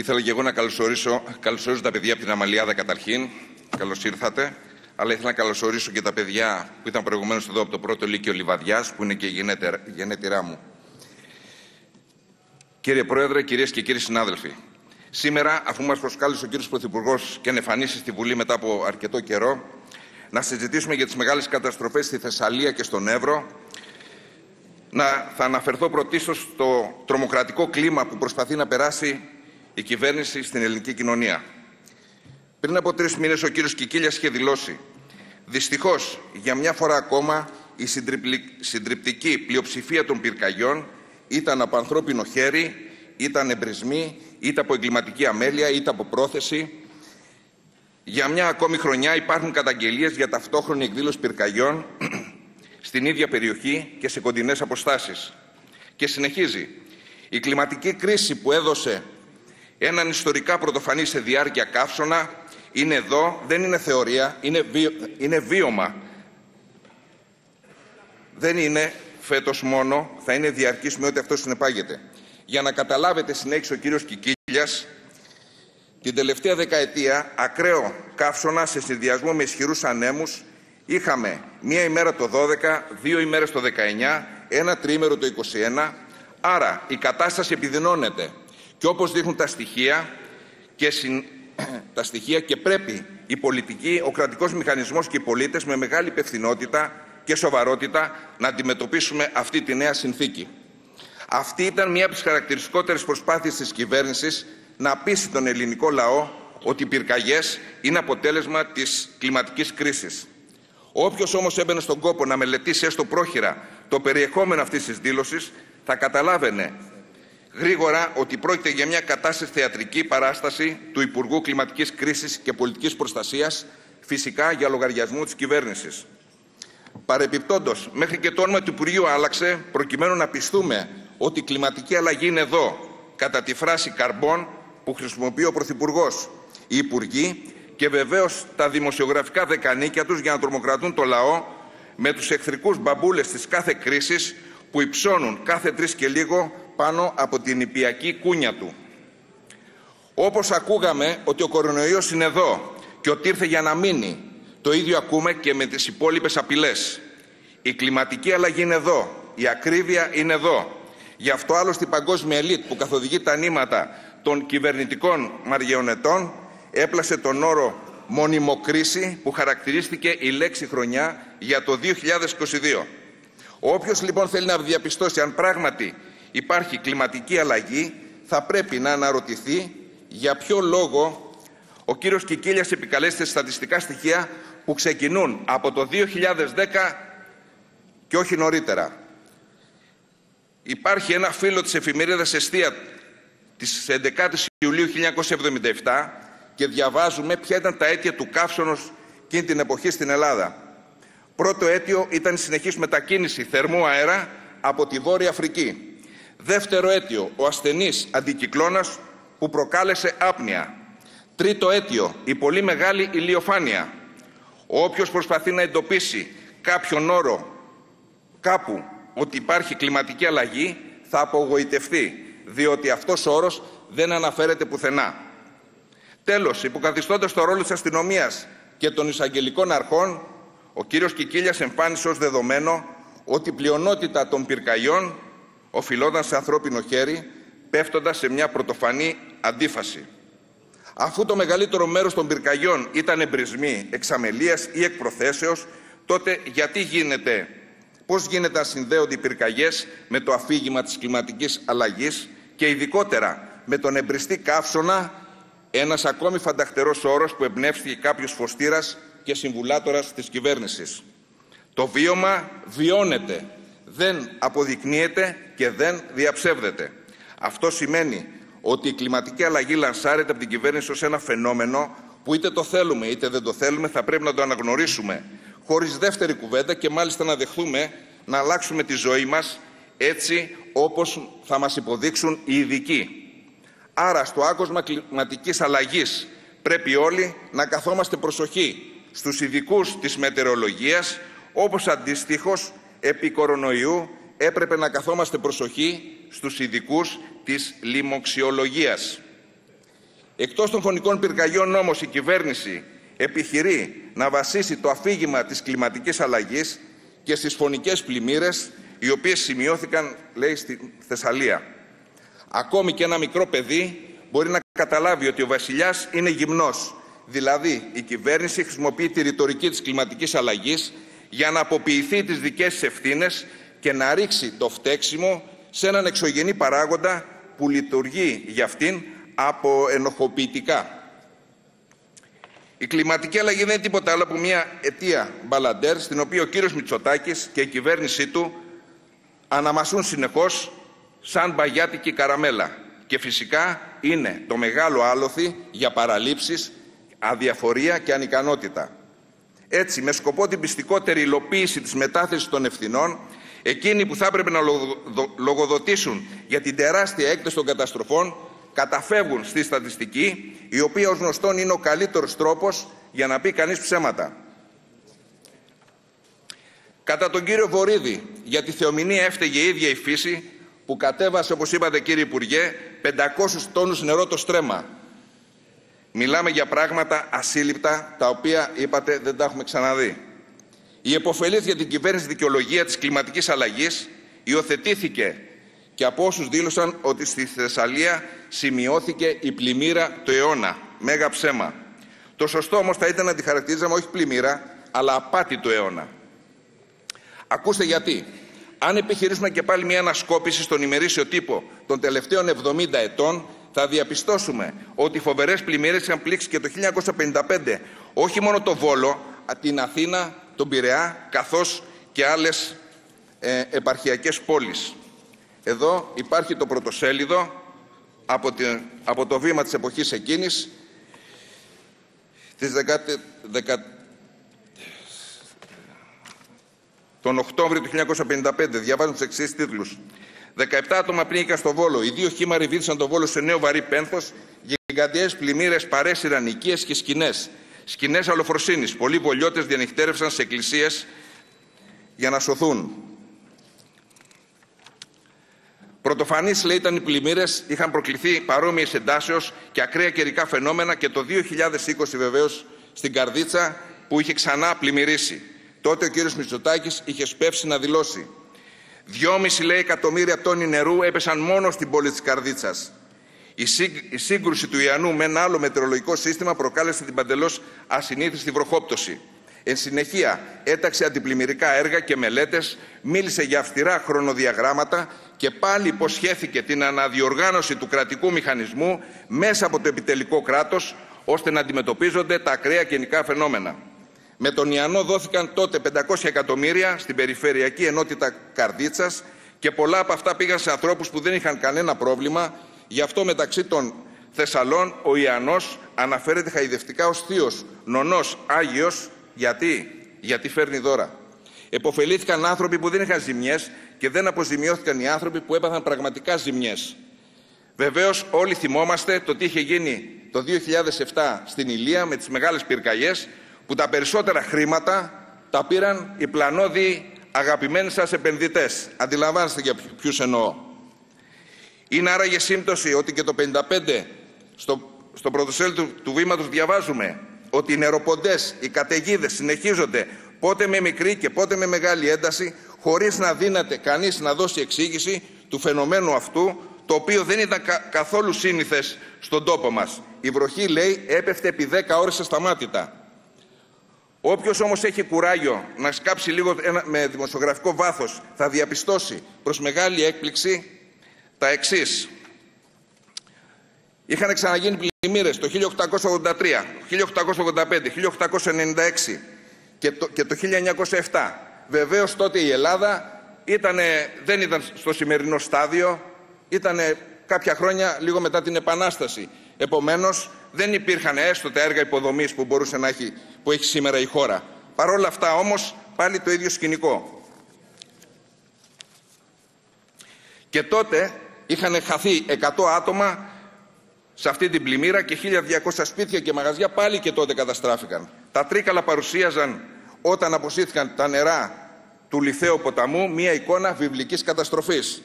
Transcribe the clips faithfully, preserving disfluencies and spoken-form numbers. Ήθελα και εγώ να καλωσορίσω, καλωσορίσω τα παιδιά από την Αμαλιάδα καταρχήν. Καλώς ήρθατε. Αλλά ήθελα να καλωσορίσω και τα παιδιά που ήταν προηγουμένως εδώ από το πρώτο Λύκειο Λιβαδιάς, που είναι και η γενέτειρά μου. Κύριε Πρόεδρε, κυρίες και κύριοι συνάδελφοι, σήμερα, αφού μας προσκάλεσε ο κύριος Πρωθυπουργός και ανεφανίσει στη Βουλή μετά από αρκετό καιρό, να συζητήσουμε για τις μεγάλες καταστροφές στη Θεσσαλία και στον Έβρο, να, θα αναφερθώ πρωτίστως στο τρομοκρατικό κλίμα που προσπαθεί να περάσει η κυβέρνηση στην ελληνική κοινωνία. Πριν από τρεις μήνες ο κύριος Κικίλιας είχε δηλώσει: «Δυστυχώς, για μια φορά ακόμα, η συντριπτική πλειοψηφία των πυρκαγιών ήταν από ανθρώπινο χέρι, ήταν εμπρισμοί, είτε από εγκληματική αμέλεια, είτε από πρόθεση. Για μια ακόμη χρονιά υπάρχουν καταγγελίες για ταυτόχρονη εκδήλωση πυρκαγιών στην ίδια περιοχή και σε κοντινές αποστάσεις». Και συνεχίζει: «Η κλιματική κρίση που έδωσε έναν ιστορικά πρωτοφανή σε διάρκεια καύσωνα είναι εδώ, δεν είναι θεωρία, είναι, βιο... είναι βίωμα. Δεν είναι φέτος μόνο, θα είναι διαρκής με ό,τι αυτό συνεπάγεται». Για να καταλάβετε, συνέχισε ο κύριος Κικίλιας, την τελευταία δεκαετία, ακραίο καύσωνα σε συνδυασμό με ισχυρούς ανέμους, είχαμε μία ημέρα το δώδεκα, δύο ημέρες το δεκαεννιά, ένα τριήμερο το είκοσι ένα. Άρα η κατάσταση επιδεινώνεται. Και όπως δείχνουν τα στοιχεία και, συν... τα στοιχεία και πρέπει η πολιτική, ο κρατικός μηχανισμός και οι πολίτες με μεγάλη υπευθυνότητα και σοβαρότητα να αντιμετωπίσουμε αυτή τη νέα συνθήκη. Αυτή ήταν μία από τις χαρακτηριστικότερες προσπάθειες της κυβέρνησης να πείσει τον ελληνικό λαό ότι οι πυρκαγιές είναι αποτέλεσμα της κλιματικής κρίσης. Όποιος όμως έμπαινε στον κόπο να μελετήσει έστω πρόχειρα το περιεχόμενο αυτής της δήλωσης, θα καταλάβαινε γρήγορα ότι πρόκειται για μια κατάσταση θεατρική παράσταση του Υπουργού Κλιματικής Κρίσης και Πολιτικής Προστασίας, φυσικά για λογαριασμό της κυβέρνησης. Παρεπιπτόντως, μέχρι και το όνομα του Υπουργείου άλλαξε, προκειμένου να πιστούμε ότι η κλιματική αλλαγή είναι εδώ, κατά τη φράση «καρμπών» που χρησιμοποιεί ο Πρωθυπουργός, οι Υπουργοί και βεβαίως τα δημοσιογραφικά δεκανίκια τους για να τρομοκρατούν το λαό με τους εχθρικούς μπαμπούλες της κάθε κρίσης που υψώνουν κάθε τρεις και λίγο πάνω από την υπιακή κούνια του. Όπως ακούγαμε ότι ο κορονοϊός είναι εδώ και ότι ήρθε για να μείνει, το ίδιο ακούμε και με τις υπόλοιπες απειλές. Η κλιματική αλλαγή είναι εδώ, η ακρίβεια είναι εδώ. Γι' αυτό άλλωστε η παγκόσμια ελίτ που καθοδηγεί τα νήματα των κυβερνητικών μαριονετών έπλασε τον όρο «μονιμοκρίση» που χαρακτηρίστηκε η λέξη χρονιά για το δύο χιλιάδες είκοσι δύο. Όποιος λοιπόν θέλει να διαπιστώσει αν πράγματι υπάρχει κλιματική αλλαγή, θα πρέπει να αναρωτηθεί για ποιο λόγο ο κύριος Κικίλιας επικαλέστε στατιστικά στοιχεία που ξεκινούν από το δύο χιλιάδες δέκα και όχι νωρίτερα. Υπάρχει ένα φύλλο της εφημερίδας Εστία της έντεκα Ιουλίου χίλια εννιακόσια εβδομήντα επτά και διαβάζουμε ποια ήταν τα αίτια του καύσωνος εκείνη την εποχή στην Ελλάδα. Πρώτο αίτιο ήταν η συνεχής μετακίνηση θερμού αέρα από τη Βόρεια Αφρική. Δεύτερο αίτιο, ο ασθενής αντικυκλώνας που προκάλεσε άπνοια. Τρίτο αίτιο, η πολύ μεγάλη ηλιοφάνεια. Όποιος προσπαθεί να εντοπίσει κάποιον όρο κάπου ότι υπάρχει κλιματική αλλαγή, θα απογοητευτεί, διότι αυτός ο όρος δεν αναφέρεται πουθενά. Τέλος, υποκαθιστώντας το ρόλο της αστυνομίας και των εισαγγελικών αρχών, ο κύριος Κικίλιας εμφάνισε ως δεδομένο ότι η πλειονότητα των πυρκαγιών οφειλόταν σε ανθρώπινο χέρι, πέφτοντας σε μια πρωτοφανή αντίφαση. Αφού το μεγαλύτερο μέρος των πυρκαγιών ήταν εμπρισμοί εξαμελίας ή εκπροθέσεως, τότε γιατί γίνεται... πώς γίνεται να συνδέονται οι πυρκαγιές με το αφήγημα της κλιματικής αλλαγής και ειδικότερα με τον εμπριστή καύσωνα, ένας ακόμη φανταχτερός όρος που εμπνεύστηκε κάποιος φωστήρας και συμβουλάτορας της κυβέρνησης. Το βίωμα βιώνεται, δεν αποδεικνύεται και δεν διαψεύδεται. Αυτό σημαίνει ότι η κλιματική αλλαγή λανσάρεται από την κυβέρνηση ως ένα φαινόμενο που είτε το θέλουμε είτε δεν το θέλουμε θα πρέπει να το αναγνωρίσουμε, χωρίς δεύτερη κουβέντα και μάλιστα να δεχθούμε να αλλάξουμε τη ζωή μας έτσι όπως θα μας υποδείξουν οι ειδικοί. Άρα στο άκουσμα κλιματικής αλλαγής πρέπει όλοι να καθόμαστε προσοχή στους ειδικούς της μετεωρολογίας, όπως αντιστοίχως επί κορονοϊού έπρεπε να καθόμαστε προσοχή στους ειδικούς της λοιμοξιολογίας. Εκτός των φωνικών πυρκαγιών όμως η κυβέρνηση επιχειρεί να βασίσει το αφήγημα της κλιματικής αλλαγής και στις φωνικές πλημμύρες οι οποίες σημειώθηκαν, λέει, στη Θεσσαλία. Ακόμη και ένα μικρό παιδί μπορεί να καταλάβει ότι ο βασιλιάς είναι γυμνός. Δηλαδή, η κυβέρνηση χρησιμοποιεί τη ρητορική της κλιματικής αλλαγής για να αποποιηθεί τις δικές της ευθύνες και να ρίξει το φταίξιμο σε έναν εξωγενή παράγοντα που λειτουργεί για αυτήν από ενοχοποιητικά. Η κλιματική αλλαγή δεν είναι τίποτα άλλο από μια αιτία μπαλαντέρ, στην οποία ο κύριος Μητσοτάκης και η κυβέρνησή του αναμασούν συνεχώς σαν μπαγιάτικη καραμέλα. Και φυσικά είναι το μεγάλο άλοθη για παραλήψεις, αδιαφορία και ανικανότητα. Έτσι, με σκοπό την πιστικότερη υλοποίηση της μετάθεσης των ευθυνών, εκείνοι που θα έπρεπε να λογοδοτήσουν για την τεράστια έκταση των καταστροφών, καταφεύγουν στη στατιστική, η οποία ως γνωστόν είναι ο καλύτερος τρόπος για να πει κανείς ψέματα. Κατά τον κύριο Βορύδη, για τη θεομηνία έφταιγε η ίδια η φύση, που κατέβασε, όπως είπατε κύριε Υπουργέ, πεντακόσιους τόνους νερό το στρέμμα. Μιλάμε για πράγματα ασύλληπτα, τα οποία, είπατε, δεν τα έχουμε ξαναδεί. Η επωφελής για την κυβέρνηση δικαιολογία της κλιματικής αλλαγής υιοθετήθηκε και από όσους δήλωσαν ότι στη Θεσσαλία σημειώθηκε η πλημμύρα του αιώνα. Μέγα ψέμα. Το σωστό όμως θα ήταν να τη χαρακτηρίζαμε όχι πλημμύρα, αλλά απάτη του αιώνα. Ακούστε γιατί. Αν επιχειρήσουμε και πάλι μια ανασκόπηση στον ημερήσιο τύπο των τελευταίων εβδομήντα ετών, θα διαπιστώσουμε ότι οι φοβερές πλημμύρες είχαν πλήξει και το χίλια εννιακόσια πενήντα πέντε όχι μόνο το Βόλο, την Αθήνα, τον Πειραιά, καθώς και άλλες ε, επαρχιακές πόλεις. Εδώ υπάρχει το πρωτοσέλιδο από, την, από το βήμα της εποχής εκείνης, της δεκάτη, δεκάτη, τον Οκτώβριο του χίλια εννιακόσια πενήντα πέντε. Διαβάζουμε τους εξής τίτλους. δεκαεπτά άτομα πνίγηκαν στο Βόλο. Οι δύο χήμαροι βύθισαν το Βόλο σε νέο βαρύ πένθος. Γιγαντιαίες πλημμύρες παρέσυραν οικίες και σκηνές. Σκηνές αλοφροσύνης. Πολλοί βολιώτες διανυχτέρευσαν σε εκκλησίες για να σωθούν. Πρωτοφανείς, λέει, ήταν οι πλημμύρες. Είχαν προκληθεί παρόμοιες εντάσεως και ακραία καιρικά φαινόμενα και το δύο χιλιάδες είκοσι βεβαίως στην Καρδίτσα που είχε ξανά πλημμυρίσει. Τότε ο κύριος Μητσοτάκης είχε σπεύσει να δηλώσει. Δυόμιση, λέει, εκατομμύρια τόνοι νερού έπεσαν μόνο στην πόλη της Καρδίτσας. Η, σύγκ, η σύγκρουση του Ιανού με ένα άλλο μετεωρολογικό σύστημα προκάλεσε την παντελώς ασυνήθιστη βροχόπτωση. Εν συνεχεία, έταξε αντιπλημμυρικά έργα και μελέτες, μίλησε για αυστηρά χρονοδιαγράμματα και πάλι υποσχέθηκε την αναδιοργάνωση του κρατικού μηχανισμού μέσα από το επιτελικό κράτος, ώστε να αντιμετωπίζονται τα ακραία καιρικά φαινόμενα. Με τον Ιανό δόθηκαν τότε πεντακόσια εκατομμύρια στην περιφερειακή ενότητα Καρδίτσας και πολλά από αυτά πήγαν σε ανθρώπους που δεν είχαν κανένα πρόβλημα. Γι' αυτό μεταξύ των Θεσσαλών ο Ιανός αναφέρεται χαϊδευτικά ως θείος, νονός, άγιος. Γιατί? Γιατί φέρνει δώρα. Εποφελήθηκαν άνθρωποι που δεν είχαν ζημιές και δεν αποζημιώθηκαν οι άνθρωποι που έπαθαν πραγματικά ζημιές. Βεβαίως όλοι θυμόμαστε το τι είχε γίνει το δύο χιλιάδες επτά στην Ηλία με τις μεγάλες πυρκαγιές, που τα περισσότερα χρήματα τα πήραν οι πλανώδιοι αγαπημένοι σας επενδυτές. Αντιλαμβάνεστε για ποιους εννοώ. Είναι άραγε σύμπτωση ότι και το πενήντα πέντε στο, στο πρωτοσέλιδο του, του βήματος διαβάζουμε ότι οι νεροποντές, οι καταιγίδες συνεχίζονται πότε με μικρή και πότε με μεγάλη ένταση, χωρίς να δύναται κανείς να δώσει εξήγηση του φαινομένου αυτού, το οποίο δεν ήταν κα, καθόλου σύνηθες στον τόπο μας. Η βροχή, λέει, έπεφτε επί δέκα ώρες ασταμάτητα. Όποιος όμως έχει κουράγιο να σκάψει λίγο με δημοσιογραφικό βάθος θα διαπιστώσει προς μεγάλη έκπληξη τα εξής. Είχαν ξαναγίνει πλημμύρες το χίλια οκτακόσια ογδόντα τρία, χίλια οκτακόσια ογδόντα πέντε, χίλια οκτακόσια ενενήντα έξι και το, και το χίλια εννιακόσια επτά. Βεβαίως τότε η Ελλάδα ήτανε, δεν ήταν στο σημερινό στάδιο, ήταν κάποια χρόνια λίγο μετά την Επανάσταση. Επομένως, δεν υπήρχαν έστω τα έργα υποδομής που μπορούσε να έχει, που έχει σήμερα η χώρα. Παρ' όλα αυτά, όμως, πάλι το ίδιο σκηνικό. Και τότε είχαν χαθεί εκατό άτομα σε αυτή την πλημμύρα και χίλια διακόσια σπίτια και μαγαζιά πάλι και τότε καταστράφηκαν. Τα τρίκαλα παρουσίαζαν, όταν αποσύθηκαν τα νερά του Λιθαίου ποταμού, μία εικόνα βιβλικής καταστροφής.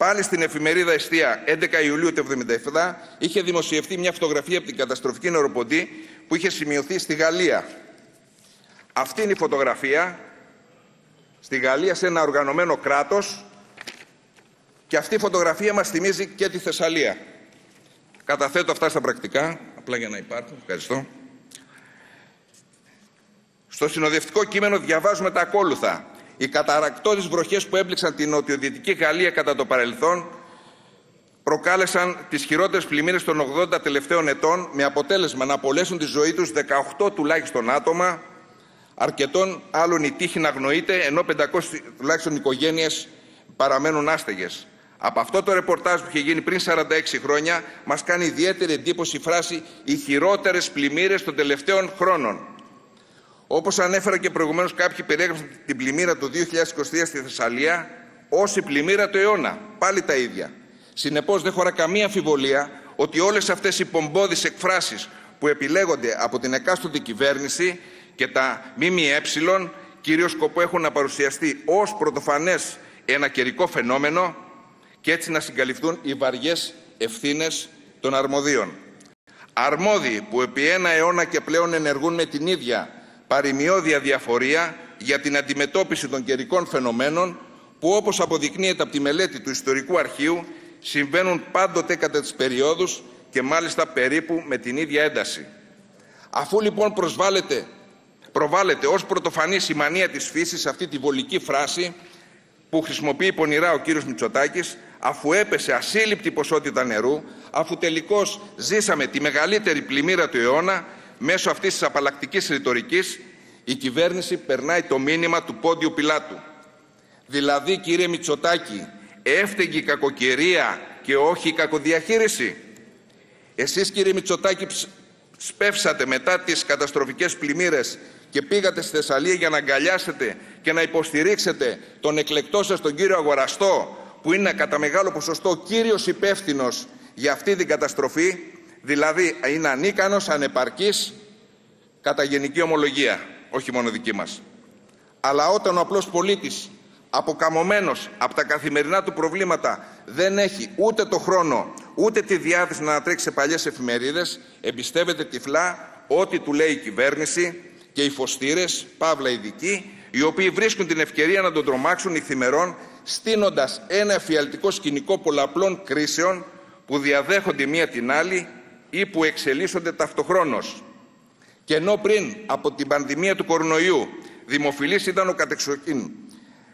Πάλι στην εφημερίδα Εστία, έντεκα Ιουλίου του χίλια εννιακόσια εβδομήντα επτά, είχε δημοσιευτεί μια φωτογραφία από την καταστροφική νεροποντή που είχε σημειωθεί στη Γαλλία. Αυτή είναι η φωτογραφία στη Γαλλία, σε ένα οργανωμένο κράτος, και αυτή η φωτογραφία μας θυμίζει και τη Θεσσαλία. Καταθέτω αυτά στα πρακτικά, απλά για να υπάρχουν. Ευχαριστώ. Στο συνοδευτικό κείμενο διαβάζουμε τα ακόλουθα. Οι καταρρακτώδεις βροχές που έπληξαν την νοτιοδυτική Γαλλία κατά το παρελθόν προκάλεσαν τις χειρότερες πλημμύρες των ογδόντα τελευταίων ετών, με αποτέλεσμα να απολέσουν τη ζωή τους δεκαοκτώ τουλάχιστον άτομα, αρκετών άλλων η τύχη να γνωρείται, ενώ πεντακόσιες τουλάχιστον οικογένειες παραμένουν άστεγες. Από αυτό το ρεπορτάζ που είχε γίνει πριν σαράντα έξι χρόνια, μας κάνει ιδιαίτερη εντύπωση η φράση «οι χειρότερες πλημμύρες των τελευταίων χρόνων». Όπως ανέφερα και προηγουμένως, κάποιοι περιέγραψαν την πλημμύρα του δύο χιλιάδες είκοσι τρία στη Θεσσαλία ως η πλημμύρα του αιώνα. Πάλι τα ίδια. Συνεπώς, δεν χωρά καμία αμφιβολία ότι όλες αυτές οι πομπώδεις εκφράσεις που επιλέγονται από την εκάστοτε κυβέρνηση και τα ΜΜΕ κύριο σκοπό έχουν να παρουσιαστεί ως πρωτοφανές ένα καιρικό φαινόμενο και έτσι να συγκαλυφθούν οι βαριές ευθύνες των αρμοδίων. Αρμόδιοι που επί ένα αιώνα και πλέον ενεργούν με την ίδια παροιμιώδια διαφορία για την αντιμετώπιση των καιρικών φαινομένων που, όπως αποδεικνύεται από τη μελέτη του Ιστορικού Αρχείου, συμβαίνουν πάντοτε κατά τις περιόδους και μάλιστα περίπου με την ίδια ένταση. Αφού λοιπόν προσβάλλεται, προβάλλεται ως πρωτοφανής η μανία της φύσης αυτή τη βολική φράση που χρησιμοποιεί πονηρά ο κύριος Μητσοτάκης, αφού έπεσε ασύλληπτη ποσότητα νερού, αφού τελικώς ζήσαμε τη μεγαλύτερη πλημμύρα του αιώνα, μέσω αυτής της απαλλακτικής ρητορικής η κυβέρνηση περνάει το μήνυμα του Πόντιου Πιλάτου. Δηλαδή, κύριε Μητσοτάκη, έφταιγε η κακοκαιρία και όχι η κακοδιαχείριση. Εσείς, κύριε Μητσοτάκη, σπεύσατε μετά τις καταστροφικές πλημμύρες και πήγατε στη Θεσσαλία για να αγκαλιάσετε και να υποστηρίξετε τον εκλεκτό σας τον κύριο Αγοραστό, που είναι κατά μεγάλο ποσοστό κύριος υπεύθυνος για αυτή την καταστροφή. Δηλαδή, είναι ανίκανος, ανεπαρκής, κατά γενική ομολογία, όχι μόνο δική μας. Αλλά όταν ο απλός πολίτης, αποκαμωμένος από τα καθημερινά του προβλήματα, δεν έχει ούτε το χρόνο, ούτε τη διάθεση να ανατρέξει σε παλιές εφημερίδες, εμπιστεύεται τυφλά ό,τι του λέει η κυβέρνηση και οι φωστήρες, παύλα ειδικοί, οι οποίοι βρίσκουν την ευκαιρία να τον τρομάξουν ηθημερών, στείνοντας ένα εφιαλτικό σκηνικό πολλαπλών κρίσεων που διαδέχονται μία την άλλη ή που εξελίσσονται ταυτοχρόνως. Και ενώ πριν από την πανδημία του κορονοϊού δημοφιλής ήταν ο κατεξοχήν,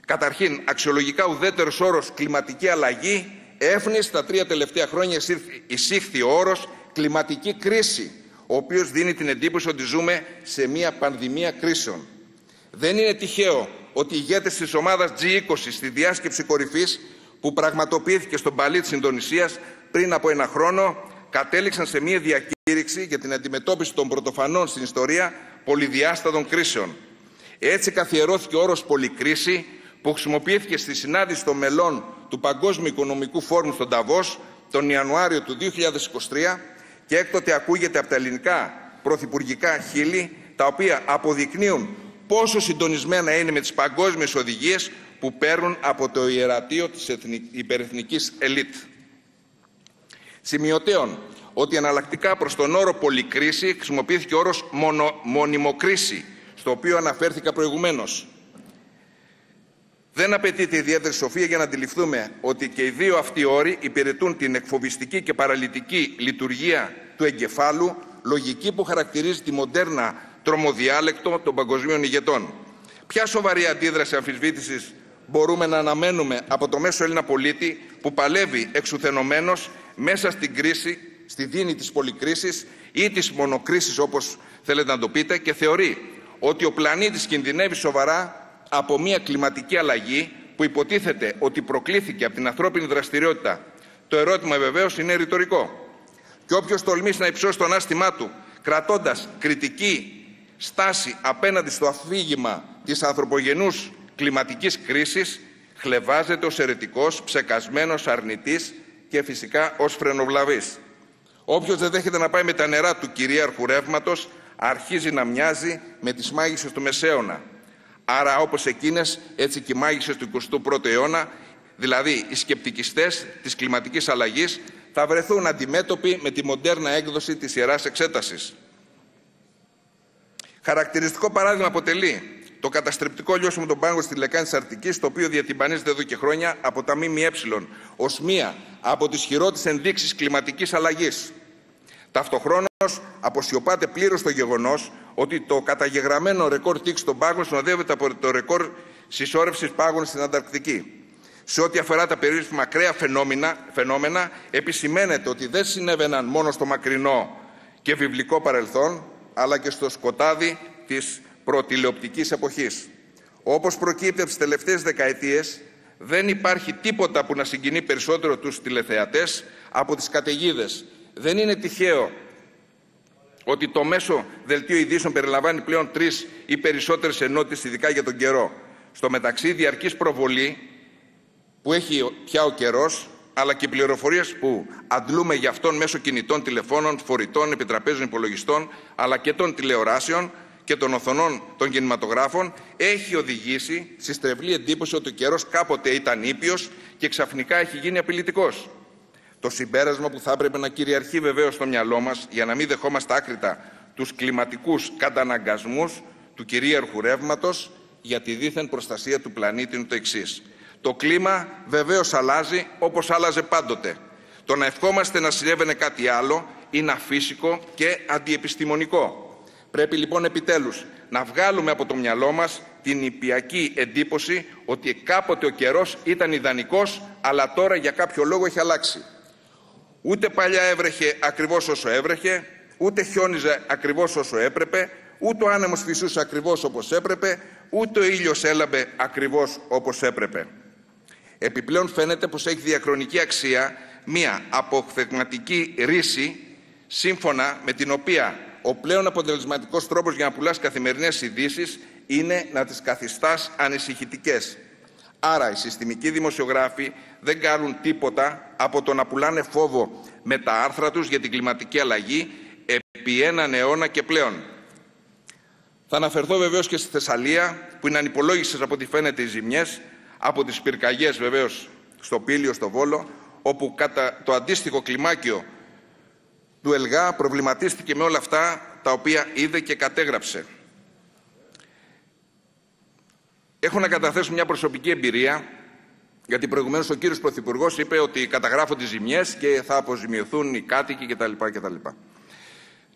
καταρχήν αξιολογικά ουδέτερος όρος κλιματική αλλαγή, έφνης τα τρία τελευταία χρόνια εισήχθη ο όρος κλιματική κρίση, ο οποίος δίνει την εντύπωση ότι ζούμε σε μία πανδημία κρίσεων. Δεν είναι τυχαίο ότι οι ηγέτες της ομάδας τζι είκοσι στη διάσκεψη κορυφής που πραγματοποιήθηκε στον Παλί της Ινδονησίας πριν από ένα χρόνο, κατέληξαν σε μία διακήρυξη για την αντιμετώπιση των πρωτοφανών στην ιστορία πολυδιάστατων κρίσεων. Έτσι καθιερώθηκε ο όρος Πολυκρίση, που χρησιμοποιήθηκε στη συνάντηση των μελών του Παγκόσμιου Οικονομικού Φόρουμ στον Νταβός τον Ιανουάριο του δύο χιλιάδες είκοσι τρία και έκτοτε ακούγεται από τα ελληνικά πρωθυπουργικά χείλη, τα οποία αποδεικνύουν πόσο συντονισμένα είναι με τις παγκόσμιες οδηγίες που παίρνουν από το ιερατείο της υπερεθνικής ελίτ. Σημειωτέων ότι εναλλακτικά προς τον όρο Πολυκρίση χρησιμοποιήθηκε ο όρος μονο, Μονιμοκρίση, στο οποίο αναφέρθηκα προηγουμένως. Δεν απαιτείται ιδιαίτερη σοφία για να αντιληφθούμε ότι και οι δύο αυτοί όροι υπηρετούν την εκφοβιστική και παραλυτική λειτουργία του εγκεφάλου, λογική που χαρακτηρίζει τη μοντέρνα τρομοδιάλεκτο των παγκοσμίων ηγετών. Ποια σοβαρή αντίδραση αμφισβήτησης μπορούμε να αναμένουμε από το μέσο Έλληνα πολίτη που παλεύει εξουθενωμένος μέσα στην κρίση, στη δίνη της πολυκρίσης ή της μονοκρίσης, όπως θέλετε να το πείτε, και θεωρεί ότι ο πλανήτης κινδυνεύει σοβαρά από μια κλιματική αλλαγή που υποτίθεται ότι προκλήθηκε από την ανθρώπινη δραστηριότητα. Το ερώτημα βεβαίως είναι ρητορικό. Και όποιος τολμήσει να υψώσει τον άστημά του, κρατώντας κριτική στάση απέναντι στο αφήγημα της ανθρωπογενούς κλιματικής κρίσης, χλευάζεται ως αιρετικός, ψεκασμένος, αρνητής και φυσικά ως φρενοβλαβής. Όποιος δεν δέχεται να πάει με τα νερά του κυρίαρχου ρεύματος, αρχίζει να μοιάζει με τις μάγισσες του Μεσαίωνα. Άρα, όπως εκείνες, έτσι και οι μάγισσες του εικοστού πρώτου αιώνα δηλαδή οι σκεπτικιστές της κλιματικής αλλαγής, θα βρεθούν αντιμέτωποι με τη μοντέρνα έκδοση της Ιεράς Εξέτασης. Χαρακτηριστικό παράδειγμα αποτελεί το καταστρεπτικό λιώσιμο των πάγκων στη λεκάνη της Αρκτικής, το οποίο διατυμπανίζεται εδώ και χρόνια από τα ΜΜΕ, ως μία από τις χειρότερες ενδείξεις κλιματικής αλλαγής. Ταυτοχρόνως, αποσιωπάται πλήρως το γεγονός ότι το καταγεγραμμένο ρεκόρ τήξης των πάγων συνοδεύεται από το ρεκόρ συσσόρευσης πάγων στην Ανταρκτική. Σε ό,τι αφορά τα περίφημα ακραία φαινόμενα, φαινόμενα, επισημαίνεται ότι δεν συνέβαιναν μόνο στο μακρινό και βιβλικό παρελθόν, αλλά και στο σκοτάδι της προτηλεοπτικής εποχής. Όπως προκύπτει από τις τελευταίες δεκαετίες, δεν υπάρχει τίποτα που να συγκινεί περισσότερο τους τηλεθεατές από τις καταιγίδες. Δεν είναι τυχαίο ότι το μέσο δελτίο ειδήσεων περιλαμβάνει πλέον τρεις ή περισσότερες ενότητες, ειδικά για τον καιρό. Στο μεταξύ, διαρκής προβολή που έχει πια ο καιρός, αλλά και πληροφορίες που αντλούμε γι' αυτόν μέσω κινητών τηλεφώνων, φορητών, επιτραπέζων υπολογιστών, αλλά και των τηλεοράσεων και των οθονών των κινηματογράφων, έχει οδηγήσει στη στρεβλή εντύπωση ότι ο καιρός κάποτε ήταν ήπιος και ξαφνικά έχει γίνει απειλητικός. Το συμπέρασμα που θα έπρεπε να κυριαρχεί βεβαίως στο μυαλό μας, για να μην δεχόμαστε άκρητα τους κλιματικούς καταναγκασμούς του κυρίαρχου ρεύματος για τη δίθεν προστασία του πλανήτη είναι το εξής. Το κλίμα βεβαίως αλλάζει όπως άλλαζε πάντοτε. Το να ευχόμαστε να συνέβαινε κάτι άλλο είναι αφύσικο και αντιεπιστημονικό. Πρέπει λοιπόν επιτέλους να βγάλουμε από το μυαλό μας την ηπιακή εντύπωση ότι κάποτε ο καιρός ήταν ιδανικός, αλλά τώρα για κάποιο λόγο έχει αλλάξει. Ούτε παλιά έβρεχε ακριβώς όσο έβρεχε, ούτε χιόνιζε ακριβώς όσο έπρεπε, ούτε ο άνεμος φυσούσε ακριβώς όπως έπρεπε, ούτε ο ήλιος έλαμπε ακριβώς όπως έπρεπε. Επιπλέον φαίνεται πως έχει διαχρονική αξία μία αποφθεγματική ρίση, σύμφωνα με την οποία ο πλέον αποτελεσματικός τρόπος για να πουλάς καθημερινές ειδήσεις είναι να τις καθιστάς ανησυχητικές. Άρα οι συστημικοί δημοσιογράφοι δεν κάνουν τίποτα από το να πουλάνε φόβο με τα άρθρα τους για την κλιματική αλλαγή επί έναν αιώνα και πλέον. Θα αναφερθώ βεβαίως και στη Θεσσαλία, που είναι ανυπολόγιστες από ό,τι φαίνεται οι ζημιές, από τις πυρκαγιές βεβαίως στο Πήλιο, στο Βόλο, όπου κατά το αντίστοιχο κλιμάκιο του ΕΛΓΑ προβληματίστηκε με όλα αυτά τα οποία είδε και κατέγραψε. Έχω να καταθέσω μια προσωπική εμπειρία, γιατί προηγουμένως ο κύριος Πρωθυπουργός είπε ότι καταγράφονται ζημιές και θα αποζημιωθούν οι κάτοικοι κτλ. κτλ.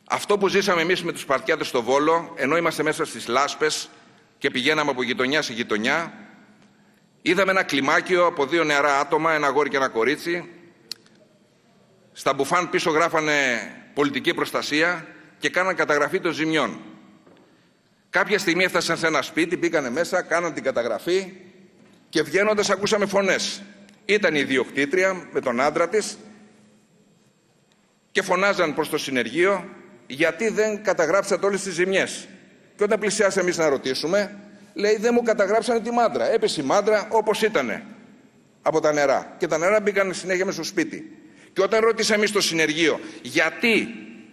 Αυτό που ζήσαμε εμείς με τους Σπαρτιάτες στο Βόλο, ενώ είμαστε μέσα στις λάσπες και πηγαίναμε από γειτονιά σε γειτονιά, είδαμε ένα κλιμάκιο από δύο νεαρά άτομα, ένα αγόρι και ένα κορίτσι. Στα μπουφάν πίσω γράφανε πολιτική προστασία και κάναν καταγραφή των ζημιών. Κάποια στιγμή έφτασαν σε ένα σπίτι, μπήκανε μέσα, κάναν την καταγραφή και βγαίνοντας ακούσαμε φωνές. Ήταν η διοκτήτρια με τον άντρα της και φωνάζαν προς το συνεργείο γιατί δεν καταγράψατε όλες τις ζημιές. Και όταν πλησιάσαμε εμείς να ρωτήσουμε, λέει δεν μου καταγράψανε τη μάντρα. Έπεσε η μάντρα όπως ήτανε από τα νερά και τα νερά μπήκαν συνέχεια μέσα στο σπίτι. Και όταν ρώτησαμε εμείς στο συνεργείο γιατί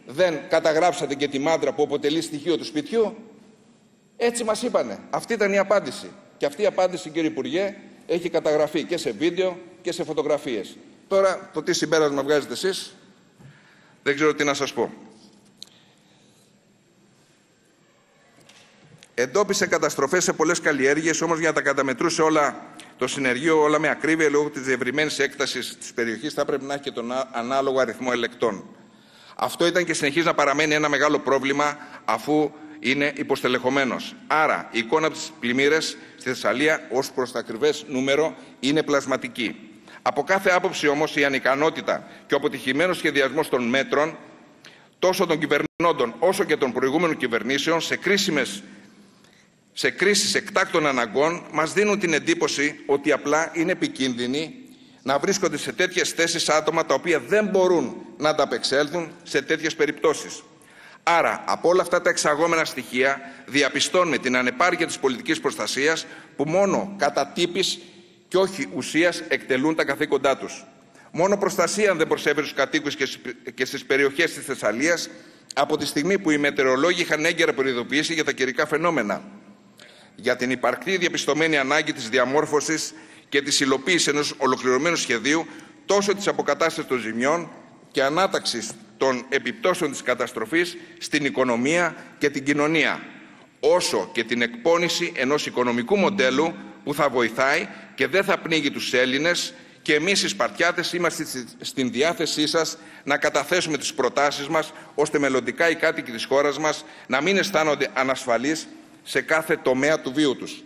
δεν καταγράψατε και τη μάντρα που αποτελεί στοιχείο του σπιτιού, έτσι μας είπανε. Αυτή ήταν η απάντηση. Και αυτή η απάντηση, κύριε Υπουργέ, έχει καταγραφεί και σε βίντεο και σε φωτογραφίες. Τώρα, το τι συμπέρασμα βγάζετε εσείς, δεν ξέρω τι να σας πω. Εντόπισε καταστροφές σε πολλές καλλιέργειες, όμως για να τα καταμετρούσε όλα το συνεργείο, όλα με ακρίβεια λόγω της διευρυμένης έκτασης της περιοχής, θα πρέπει να έχει και τον ανάλογο αριθμό ελεκτών. Αυτό ήταν και συνεχίζει να παραμένει ένα μεγάλο πρόβλημα, αφού είναι υποστελεχωμένος. Άρα, η εικόνα από τις πλημμύρες στη Θεσσαλία ως προς τα ακριβές νούμερο είναι πλασματική. Από κάθε άποψη όμως η ανικανότητα και ο αποτυχημένος σχεδιασμός των μέτρων, τόσο των κυβερνώντων όσο και των προηγούμενων κυβερνήσεων, σε κρίσιμες σε κρίσεις εκτάκτων αναγκών, μας δίνουν την εντύπωση ότι απλά είναι επικίνδυνοι να βρίσκονται σε τέτοιες θέσεις άτομα τα οποία δεν μπορούν να ανταπεξέλθουν σε τέτοιες περιπτώσεις. Άρα, από όλα αυτά τα εξαγόμενα στοιχεία, διαπιστώνουμε την ανεπάρκεια της πολιτικής προστασίας που μόνο κατά τύπης και όχι ουσίας εκτελούν τα καθήκοντά τους. Μόνο προστασία δεν προσέφερε στους κατοίκους και στις περιοχές της Θεσσαλίας από τη στιγμή που οι μετεωρολόγοι είχαν έγκαιρα προειδοποιήσει για τα καιρικά φαινόμενα. Για την υπαρκτή διαπιστωμένη ανάγκη της διαμόρφωσης και της υλοποίησης ενός ολοκληρωμένου σχεδίου τόσο της αποκατάστασης των ζημιών και ανάταξης των επιπτώσεων της καταστροφής στην οικονομία και την κοινωνία, όσο και την εκπόνηση ενός οικονομικού μοντέλου που θα βοηθάει και δεν θα πνίγει τους Έλληνες, και εμείς οι Σπαρτιάτες είμαστε στην διάθεσή σας να καταθέσουμε τις προτάσεις μας, ώστε μελλοντικά οι κάτοικοι της χώρας μας να μην αισθάνονται ανασφαλείς σε κάθε τομέα του βίου τους.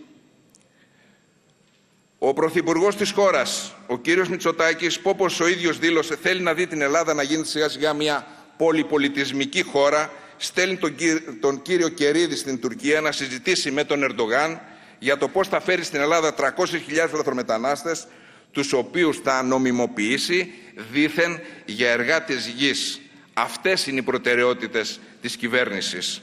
Ο Πρωθυπουργός της χώρας, ο κύριος Μητσοτάκης, που όπως ο ίδιος δήλωσε θέλει να δει την Ελλάδα να γίνει σιγά σιγά μια πολυπολιτισμική χώρα, στέλνει τον κύριο Κερίδη στην Τουρκία να συζητήσει με τον Ερντογάν για το πώς θα φέρει στην Ελλάδα τριακόσιες χιλιάδες λαθρομετανάστες, τους οποίους θα νομιμοποιήσει δήθεν για εργά της γης. Αυτές είναι οι προτεραιότητες της κυβέρνησης.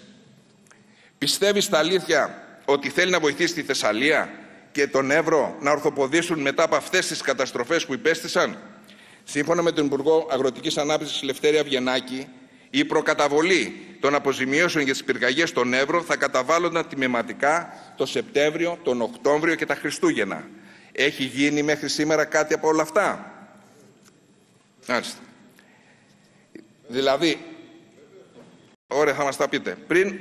Πιστεύει στα αλήθεια ότι θέλει να βοηθήσει τη Θεσσαλία και τον Έβρο να ορθοποδήσουν μετά από αυτές τις καταστροφές που υπέστησαν? Σύμφωνα με τον Υπουργό Αγροτικής Ανάπτυξης Λευτέρη Αυγενάκη, η προκαταβολή των αποζημιώσεων για τις πυρκαγιές στον Έβρο θα καταβάλλονταν τιμηματικά το Σεπτέμβριο, τον Οκτώβριο και τα Χριστούγεννα. Έχει γίνει μέχρι σήμερα κάτι από όλα αυτά? Άλιστα. Δηλαδή, ωραία, θα μας τα πείτε. Πριν,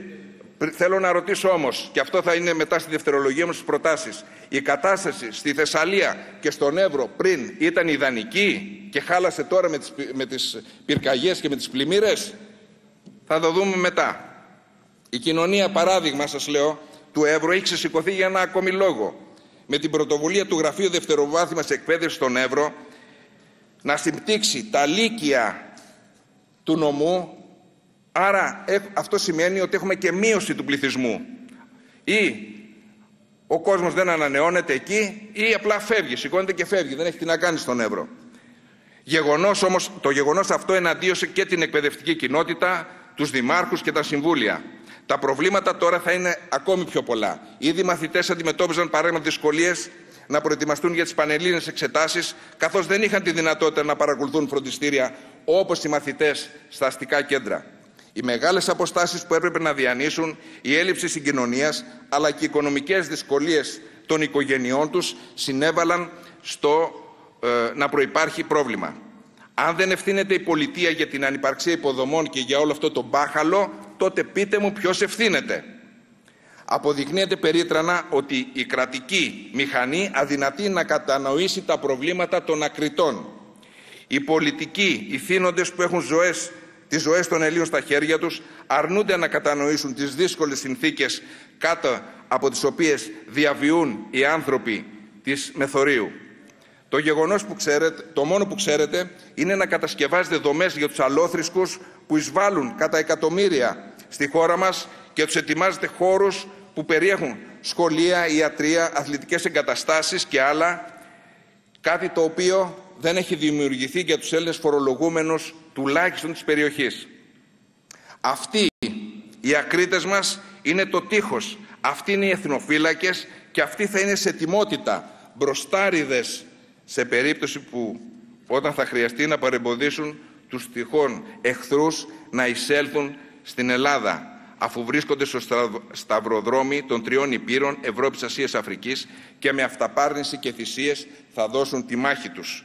πρι, θέλω να ρωτήσω όμως, και αυτό θα είναι μετά στη δευτερολογία μου στις προτάσεις, η κατάσταση στη Θεσσαλία και στον Έβρο πριν ήταν ιδανική και χάλασε τώρα με τις, με τις πυρκαγιές και με τις πλημμύρες? Θα το δούμε μετά. Η κοινωνία, παράδειγμα σας λέω, του Έβρου έχει ξεσηκωθεί για ένα ακόμη λόγο. Με την πρωτοβουλία του Γραφείου Δευτεροβάθμιας Εκπαίδευσης στον Έβρο να συμπτύξει τα λύκεια του νομού, άρα αυτό σημαίνει ότι έχουμε και μείωση του πληθυσμού. Ή ο κόσμος δεν ανανεώνεται εκεί, ή απλά φεύγει, σηκώνεται και φεύγει, δεν έχει τι να κάνει στον Έβρο. Γεγονός όμως, το γεγονός αυτό εναντίωσε και την εκπαιδευτική κοινότητα, τους δημάρχους και τα συμβούλια. Τα προβλήματα τώρα θα είναι ακόμη πιο πολλά. Ήδη οι μαθητές αντιμετώπιζαν παράδειγμα δυσκολίες να προετοιμαστούν για τις πανελλήνιες εξετάσεις, καθώς δεν είχαν τη δυνατότητα να παρακολουθούν φροντιστήρια όπως οι μαθητές στα αστικά κέντρα. Οι μεγάλες αποστάσεις που έπρεπε να διανύσουν, η έλλειψη συγκοινωνίας αλλά και οι οικονομικές δυσκολίες των οικογενειών τους συνέβαλαν στο ε, να προϋπάρχει πρόβλημα. Αν δεν ευθύνεται η πολιτεία για την ανυπαρξία υποδομών και για όλο αυτό το μπάχαλο, τότε πείτε μου ποιος ευθύνεται. Αποδεικνύεται περίτρανα ότι η κρατική μηχανή αδυνατεί να κατανοήσει τα προβλήματα των ακριτών. Οι πολιτικοί ηθήνοντες που έχουν ζωές, τις ζωές των Ελλήνων στα χέρια τους αρνούνται να κατανοήσουν τις δύσκολες συνθήκες κάτω από τις οποίες διαβιούν οι άνθρωποι της Μεθορίου. Το γεγονός που ξέρετε, το μόνο που ξέρετε είναι να κατασκευάζετε δομές για τους αλόθρισκους που εισβάλλουν κατά εκατομμύρια στη χώρα μας και τους ετοιμάζετε χώρους που περιέχουν σχολεία, ιατρεία, αθλητικές εγκαταστάσεις και άλλα, κάτι το οποίο δεν έχει δημιουργηθεί για τους Έλληνες φορολογούμενους τουλάχιστον της περιοχής. Αυτοί οι ακρίτες μας είναι το τείχος, αυτοί είναι οι εθνοφύλακες και αυτοί θα είναι σε ετοιμότητα, μπροστάριδες, σε περίπτωση που όταν θα χρειαστεί να παρεμποδίσουν τους τυχόν εχθρούς να εισέλθουν στην Ελλάδα, αφού βρίσκονται στο σταυροδρόμι των τριών υπήρων Ευρώπης, Ασίας, Αφρικής και με αυταπάρνηση και θυσίες θα δώσουν τη μάχη τους.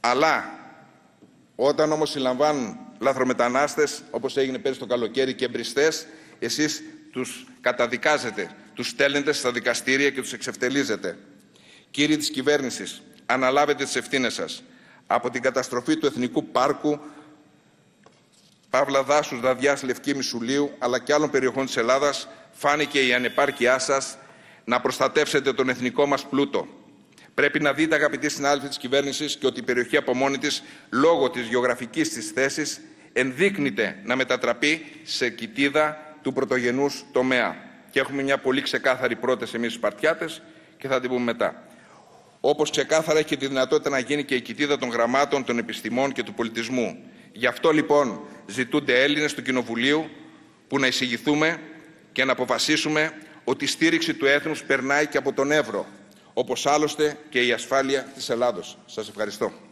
Αλλά όταν όμως συλλαμβάνουν λαθρομετανάστες, όπως έγινε πέρυσι το καλοκαίρι, και εμπριστές, εσείς τους καταδικάζετε, τους στέλνετε στα δικαστήρια και τους εξευτελίζετε. Κύριοι της κυβέρνησης, αναλάβετε τις ευθύνες σας. Από την καταστροφή του Εθνικού Πάρκου Παύλα Δάσους, Δαδιάς, Λευκή Μισουλίου αλλά και άλλων περιοχών της Ελλάδας φάνηκε η ανεπάρκειά σας να προστατεύσετε τον εθνικό μας πλούτο. Πρέπει να δείτε, αγαπητοί συνάδελφοι της κυβέρνησης, και ότι η περιοχή από μόνη της, λόγω της γεωγραφικής της θέσης, ενδείκνυται να μετατραπεί σε κοιτίδα του πρωτογενούς τομέα. Και έχουμε μια πολύ ξεκάθαρη πρόταση εμείς οι Σπαρτιάτες και θα την πούμε μετά. Όπως ξεκάθαρα έχει τη δυνατότητα να γίνει και η κοιτίδα των γραμμάτων, των επιστημών και του πολιτισμού. Γι' αυτό λοιπόν ζητούνται Έλληνες του Κοινοβουλίου που να εισηγηθούμε και να αποφασίσουμε ότι η στήριξη του έθνους περνάει και από τον Έβρο, όπως άλλωστε και η ασφάλεια της Ελλάδος. Σας ευχαριστώ.